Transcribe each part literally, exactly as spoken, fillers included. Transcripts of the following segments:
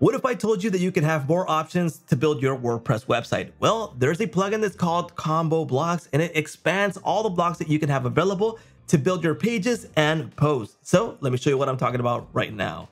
What if I told you that you can have more options to build your WordPress website? Well, there's a plugin that's called Combo Blocks, and it expands all the blocks that you can have available to build your pages and posts. So let me show you what I'm talking about right now.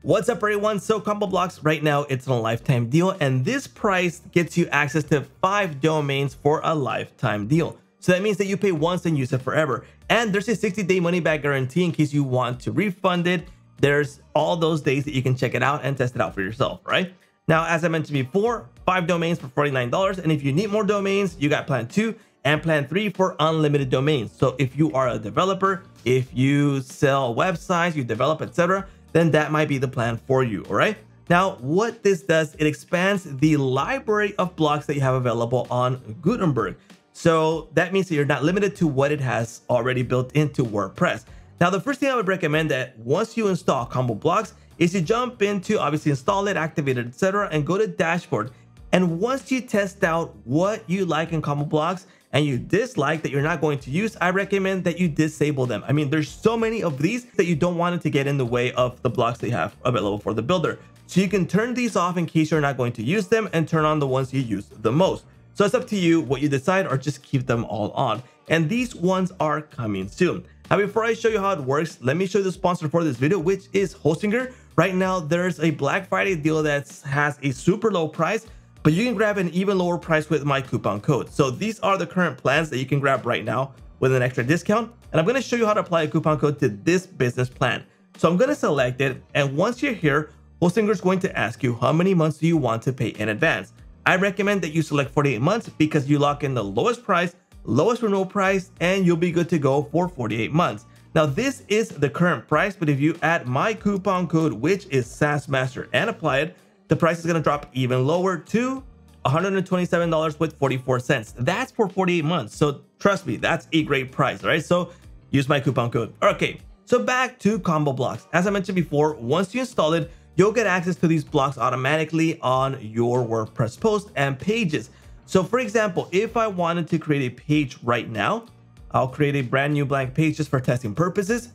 What's up everyone? So Combo Blocks right now, it's a lifetime deal, and this price gets you access to five domains for a lifetime deal. So that means that you pay once and use it forever. And there's a sixty day money back guarantee in case you want to refund it. There's all those days that you can check it out and test it out for yourself, right? Now, as I mentioned before, five domains for forty-nine dollars. And if you need more domains, you got plan two and plan three for unlimited domains. So if you are a developer, if you sell websites, you develop, et cetera, then that might be the plan for you, all right? Now, what this does, it expands the library of blocks that you have available on Gutenberg. So that means that you're not limited to what it has already built into WordPress. Now, the first thing I would recommend that once you install Combo Blocks is you jump into, obviously install it, activate it, et cetera, and go to dashboard. And once you test out what you like in Combo Blocks and you dislike that you're not going to use, I recommend that you disable them. I mean, there's so many of these that you don't want it to get in the way of the blocks that you have available for the builder. So you can turn these off in case you're not going to use them and turn on the ones you use the most. So it's up to you what you decide, or just keep them all on. And these ones are coming soon. Now, before I show you how it works, let me show you the sponsor for this video, which is Hostinger. Right now, there's a Black Friday deal that has a super low price, but you can grab an even lower price with my coupon code. So these are the current plans that you can grab right now with an extra discount. And I'm going to show you how to apply a coupon code to this business plan. So I'm going to select it. And once you're here, Hostinger is going to ask you how many months do you want to pay in advance. I recommend that you select forty-eight months because you lock in the lowest price, lowest renewal price, and you'll be good to go for forty-eight months. Now, this is the current price, but if you add my coupon code, which is SaaS Master, and apply it, the price is gonna drop even lower to one hundred twenty-seven dollars and forty-four cents. That's for forty-eight months. So trust me, that's a great price, right? So use my coupon code. Okay, so back to Combo Blocks. As I mentioned before, once you install it, you'll get access to these blocks automatically on your WordPress posts and pages. So for example, if I wanted to create a page right now, I'll create a brand new blank page just for testing purposes,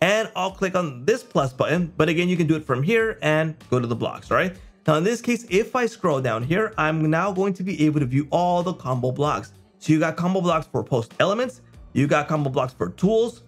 and I'll click on this plus button. But again, you can do it from here and go to the blocks, right? Now in this case, if I scroll down here, I'm now going to be able to view all the combo blocks. So you got combo blocks for post elements, you got combo blocks for tools,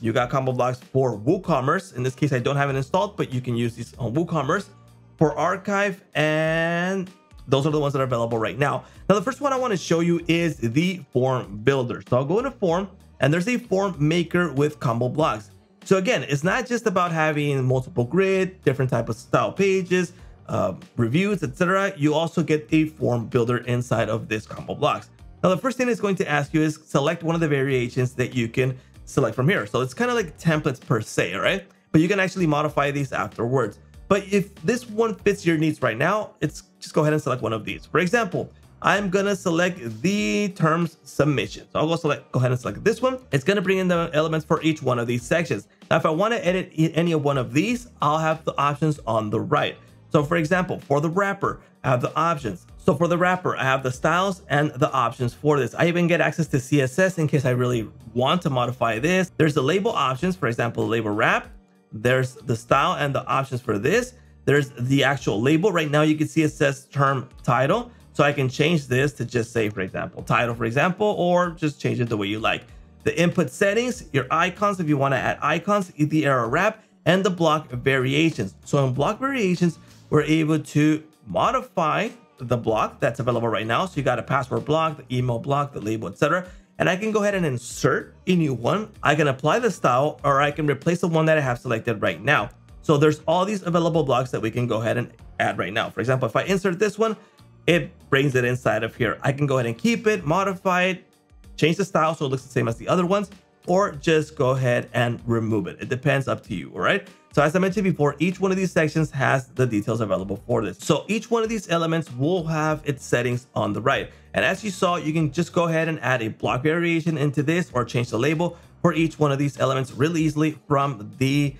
you got combo blocks for WooCommerce. In this case, I don't have it installed, but you can use these on WooCommerce, for archive, and those are the ones that are available right now. Now, the first one I want to show you is the form builder. So I'll go into form, and there's a form maker with combo blocks. So again, it's not just about having multiple grid, different type of style pages, uh, reviews, et cetera. You also get a form builder inside of this combo blocks. Now, the first thing it's going to ask you is select one of the variations that you can select from here. So it's kind of like templates per se, right? But you can actually modify these afterwards. But if this one fits your needs right now, it's just go ahead and select one of these. For example, I'm gonna select the terms submission. So I'll go select, go ahead and select this one. It's gonna bring in the elements for each one of these sections. Now, if I wanna edit any of one of these, I'll have the options on the right. So for example, for the wrapper, I have the options. So for the wrapper, I have the styles and the options for this. I even get access to C S S in case I really want to modify this. There's the label options, for example, label wrap. There's the style and the options for this. There's the actual label. Right now you can see it says term title. So I can change this to just say, for example, title, for example, or just change it the way you like. The input settings, your icons, if you want to add icons, the arrow wrap, and the block variations. So in block variations, we're able to modify the block that's available right now. So you got a password block, the email block, the label, et cetera. And I can go ahead and insert a new one. I can apply the style, or I can replace the one that I have selected right now. So there's all these available blocks that we can go ahead and add right now. For example, if I insert this one, it brings it inside of here. I can go ahead and keep it, modify it, change the style so it looks the same as the other ones, or just go ahead and remove it. It depends, up to you, all right? So as I mentioned before, each one of these sections has the details available for this. So each one of these elements will have its settings on the right. And as you saw, you can just go ahead and add a block variation into this or change the label for each one of these elements really easily from the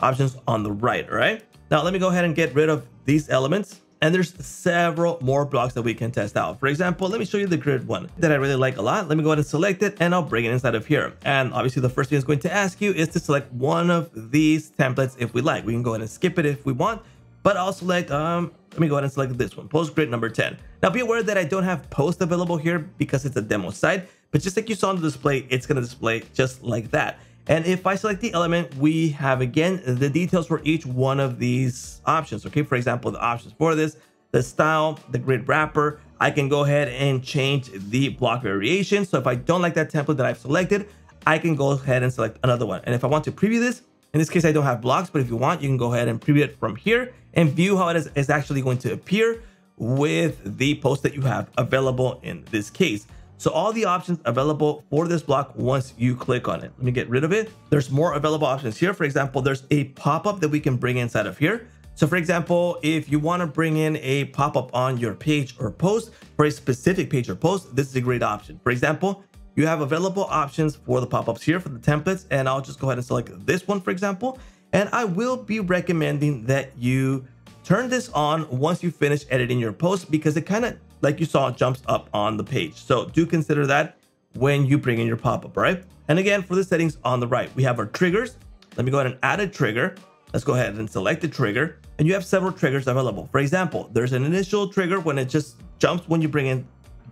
options on the right, all right? Now, let me go ahead and get rid of these elements. And there's several more blocks that we can test out. For example, let me show you the grid one that I really like a lot. Let me go ahead and select it, and I'll bring it inside of here. And obviously the first thing it's going to ask you is to select one of these templates if we like. We can go ahead and skip it if we want, but I'll select, um, let me go ahead and select this one, PostGrid number ten. Now be aware that I don't have post available here because it's a demo site, but just like you saw on the display, it's gonna display just like that. And if I select the element, we have again, the details for each one of these options. Okay, for example, the options for this, the style, the grid wrapper, I can go ahead and change the block variation. So if I don't like that template that I've selected, I can go ahead and select another one. And if I want to preview this, in this case, I don't have blocks, but if you want, you can go ahead and preview it from here and view how it is, is actually going to appear with the post that you have available in this case. So all the options available for this block once you click on it. Let me get rid of it. There's more available options here. For example, there's a pop-up that we can bring inside of here. So for example, if you want to bring in a pop-up on your page or post for a specific page or post, this is a great option. For example, you have available options for the pop-ups here for the templates, and I'll just go ahead and select this one, for example. And I will be recommending that you turn this on once you finish editing your post, because it kind of, like you saw, jumps up on the page. So do consider that when you bring in your pop-up, right? And again, for the settings on the right, we have our triggers. Let me go ahead and add a trigger. Let's go ahead and select the trigger, and you have several triggers available. For example, there's an initial trigger when it just jumps when you bring in,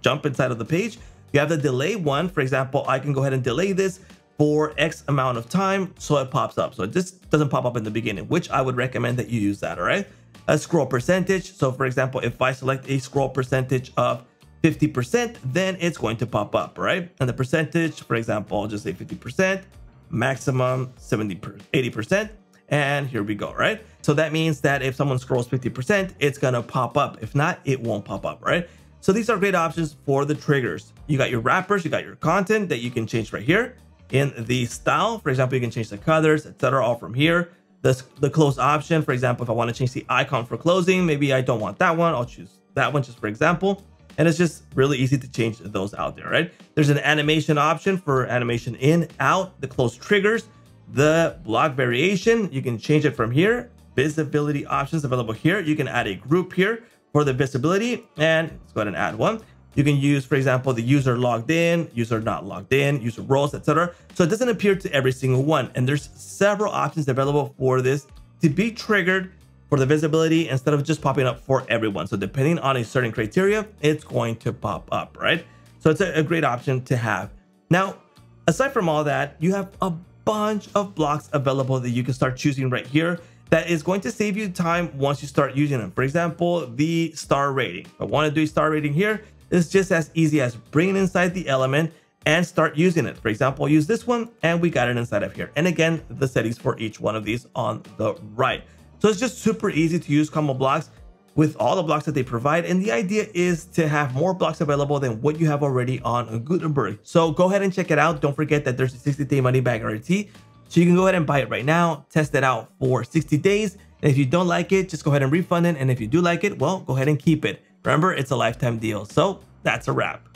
jump inside of the page. You have the delay one. For example, I can go ahead and delay this for X amount of time so it pops up. So it just doesn't pop up in the beginning, which I would recommend that you use that, all right? A scroll percentage. So for example, if I select a scroll percentage of fifty percent, then it's going to pop up, right? And the percentage, for example, I'll just say fifty percent, maximum seventy, eighty percent. And here we go, right? So that means that if someone scrolls fifty percent, it's gonna pop up. If not, it won't pop up, right? So these are great options for the triggers. You got your wrappers, you got your content that you can change right here. In the style, for example, you can change the colors, et cetera, all from here. The, the close option, for example, if I want to change the icon for closing, maybe I don't want that one. I'll choose that one just for example. And it's just really easy to change those out there, right? There's an animation option for animation in, out, the close triggers, the block variation. You can change it from here. Visibility options available here. You can add a group here for the visibility. And let's go ahead and add one. You can use, for example, the user logged in, user not logged in, user roles, et cetera. So it doesn't appear to every single one. And there's several options available for this to be triggered for the visibility instead of just popping up for everyone. So depending on a certain criteria, it's going to pop up, right? So it's a, a great option to have. Now, aside from all that, you have a bunch of blocks available that you can start choosing right here. That is going to save you time once you start using them. For example, the star rating. If I want to do a star rating here, it's just as easy as bringing inside the element and start using it. For example, I'll use this one and we got it inside of here. And again, the settings for each one of these on the right. So it's just super easy to use Combo Blocks with all the blocks that they provide. And the idea is to have more blocks available than what you have already on Gutenberg. So go ahead and check it out. Don't forget that there's a sixty day money back guarantee. So you can go ahead and buy it right now, test it out for sixty days. And if you don't like it, just go ahead and refund it. And if you do like it, well, go ahead and keep it. Remember, it's a lifetime deal. So that's a wrap.